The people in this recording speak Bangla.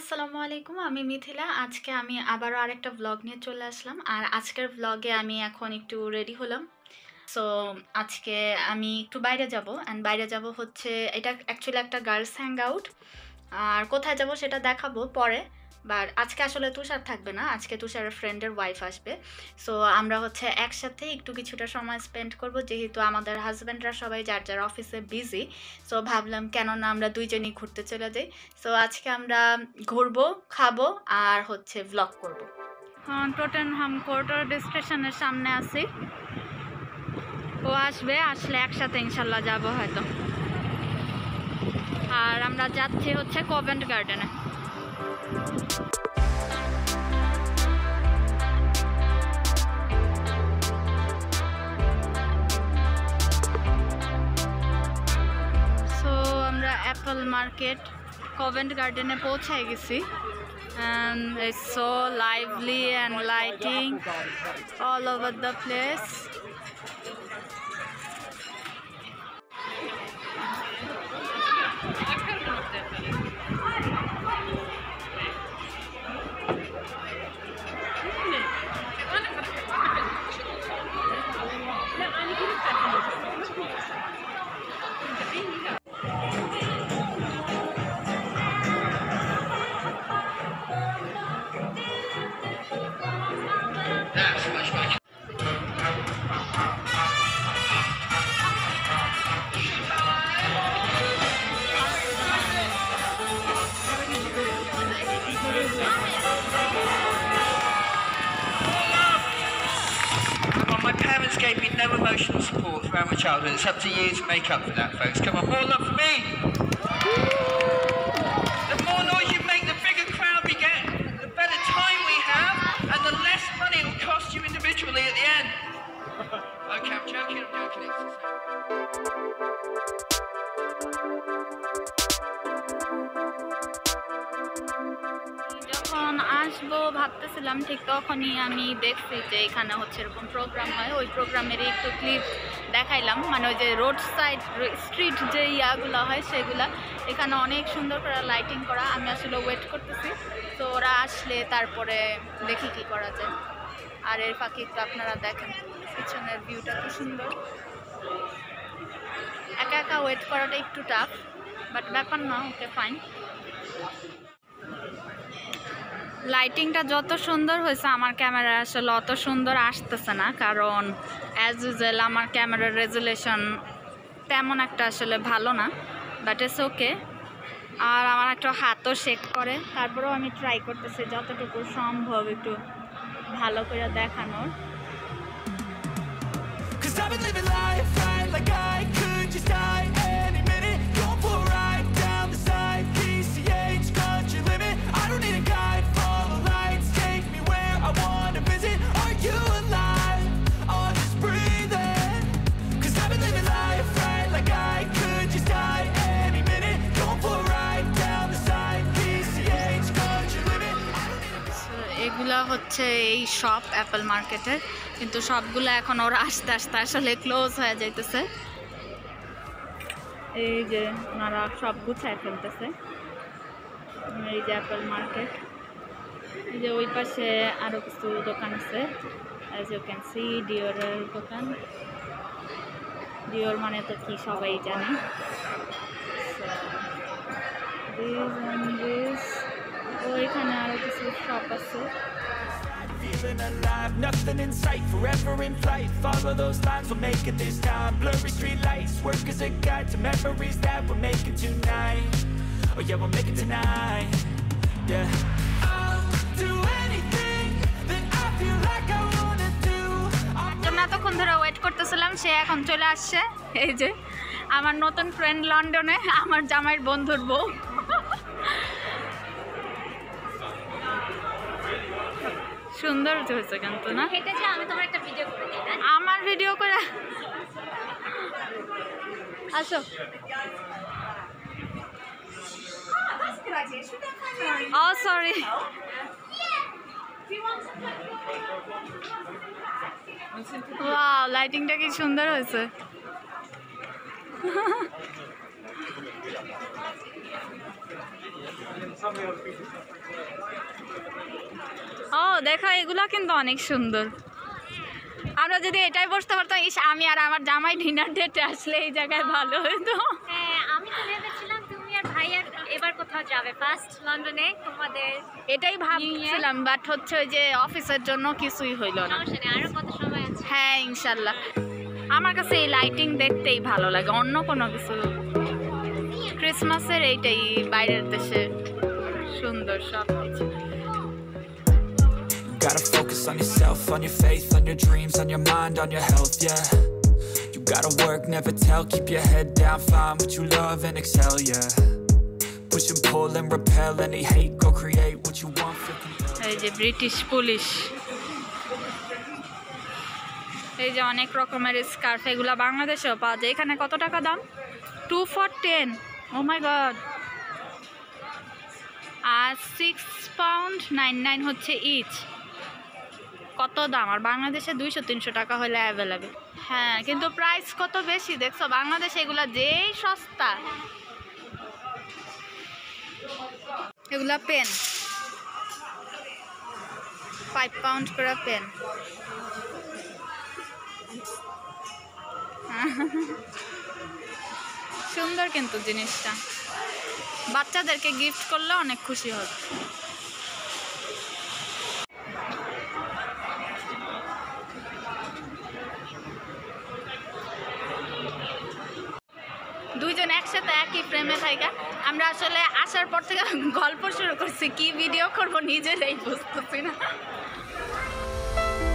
আসসালামু আলাইকুম, আমি মিথিলা। আজকে আমি আবারও আরেকটা ব্লগ নিয়ে চলে আসলাম। আর আজকের ব্লগে আমি এখন একটু রেডি হলাম। সো আজকে আমি একটু বাইরে যাব, অ্যান্ড বাইরে যাব হচ্ছে এটা অ্যাকচুয়ালি একটা গার্লস হ্যাং আউট। আর কোথায় যাব সেটা দেখাবো পরে। বাট আজকে আসলে তুষার থাকবে না, আজকে তুষারের ফ্রেন্ডের ওয়াইফ আসবে। সো আমরা হচ্ছে একসাথে একটু কিছুটা সময় স্পেন্ড করব, যেহেতু আমাদের হাজব্যান্ডরা সবাই যার যার অফিসে বিজি। সো ভাবলাম কেননা আমরা দুইজনই ঘুরতে চলে যাই। সো আজকে আমরা ঘুরবো, খাবো আর হচ্ছে ব্লগ করবো। টোটেনহাম কোয়ার্টার স্টেশনের সামনে আছি। ও আসবে, আসলে একসাথে ইনশাল্লাহ যাবো হয়তো। আর আমরা যাচ্ছি হচ্ছে কভেন্ট গার্ডেনে। আমরা অ্যাপল মার্কেট কভেন্ট গার্ডেনে পৌঁছায় গেছি। It's so lively and lighting all over the place. Gave me no emotional support throughout my childhood. It's up to you to make up for that, folks. Come on, more love for me! The more noise you make, the bigger crowd we get, the better time we have, and the less money it will cost you individually at the end. Okay, I'm joking. যখন আসবো ভাবতেছিলাম, ঠিক তখনই আমি দেখছি যে এখানে হচ্ছে এরকম প্রোগ্রাম হয়। ওই প্রোগ্রামেরই একটু ক্লিপ দেখাইলাম, মানে ওই যে রোড সাইড স্ট্রিট যে ইয়াগুলো হয় সেগুলা। এখানে অনেক সুন্দর করে লাইটিং করা। আমি আসলে ওয়েট করতেছি, তো ওরা আসলে তারপরে দেখি কী করা যায়। আর এর ফাঁকে তো আপনারা দেখেন পিছনের ভিউটা কি সুন্দর। একা একা ওয়েট করাটা একটু টাফ, বাট ব্যাপার না, ওকে ফাইন। লাইটিংটা যত সুন্দর হয়েছে, আমার ক্যামেরা আসলে অত সুন্দর আসতেছে না, কারণ অ্যাজ ইউজুয়াল আমার ক্যামেরার রেজুলেশন তেমন একটা আসলে ভালো না, বাট ইটস ওকে। আর আমার একটা হাতও শেক করে, তারপরেও আমি ট্রাই করতেছি যতটুকু সম্ভব একটু ভালো করে দেখানোর। এগুলা হচ্ছে এই শপ অ্যাপল মার্কেটের, কিন্তু সবগুলো এখন ওরা আস্তে আস্তে আসলে ক্লোজ হয়ে যাইতেছে। এই যে ওনারা সব গুছায় ফেলতেছে। এই যে অ্যাপল মার্কেট, এই যে ওই পাশে আরও কিছু দোকান আছে। অ্যাজ ইউ ক্যান সি, ডিওরের দোকান। ডিওর মানে তো কি সবাই জানে। ওইখানে আরও কিছু শপ আছে। Feeling alive, nothing in sight, forever in flight. Follow those lines, we'll make it this time. Blurry street lights, work as a guide to memories that we're making tonight. Oh yeah, we'll make it tonight. Yeah. I'll do anything that I feel like I wanna do. তোমরা তখন ধরে ওয়েট করতেছিলাম, সে এখন চলে আসছে। এই যে আমার নতুন ফ্রেন্ড লন্ডনে, আমার জামাইয়ের বন্ধুর বউ। সুন্দর হয়েছে কিন্তু না? আমার ভিডিও করে আসো। ও সরি, লাইটিংটা কি সুন্দর হয়েছে। ও দেখো এগুলো কিন্তু অনেক সুন্দর। আমরা যদি এটাই বসতে পারতাম, ইস আমি আর আমার জামাই ডিনার ডেটে আসলে এই জায়গায় ভালো হতো। হ্যাঁ আমি তো ভেবেছিলাম তুমি আর ভাই এবার কোথাও যাবে ফার্স্ট লন্ডনে, তোমাদের এটাই ভাবছিলাম, বাট হচ্ছে ওই যে অফিসের জন্য কিছুই হইল না। আরো কত সময় আছে। হ্যাঁ ইনশাল্লাহ। আমার কাছে এই লাইটিং দেখতেই ভালো লাগে, অন্য কোনো কিছু ক্রিসমাসের এইটাই বাইরের দেশে সুন্দর সব কিছু। Gotta focus on yourself, on your faith, on your dreams, on your mind, on your health, yeah. You gotta work, never tell, keep your head down, find what you love and excel, yeah. Push and pull and repel any hate, go create what you want for the এই যে ব্রিটিশ পুলিশ, এই যে অনেক রকমের স্কার্ফ, এগুলো বাংলাদেশেও পাওয়া যায়। এখানে কত টাকা দাম? 2 for 10। O my god. আর £6.99 হচ্ছে ইচ। কত দাম, আর বাংলাদেশে 200-300 টাকা হলে অ্যাভেলেবেল। হ্যাঁ কিন্তু প্রাইস কত বেশি দেখছো, বাংলাদেশে এগুলা যেই সস্তা। এগুলা পেন 5 পাউন্ড করে পেন। সুন্দর কিন্তু জিনিসটা, বাচ্চাদেরকে গিফট করলে অনেক খুশি হবে। দুইজন একসাথে একই ফ্রেমে থাকা, আমরা আসলে আসার পর থেকে গল্প শুরু করছি, কি ভিডিও করবো নিজেরাই বুঝতেছি না।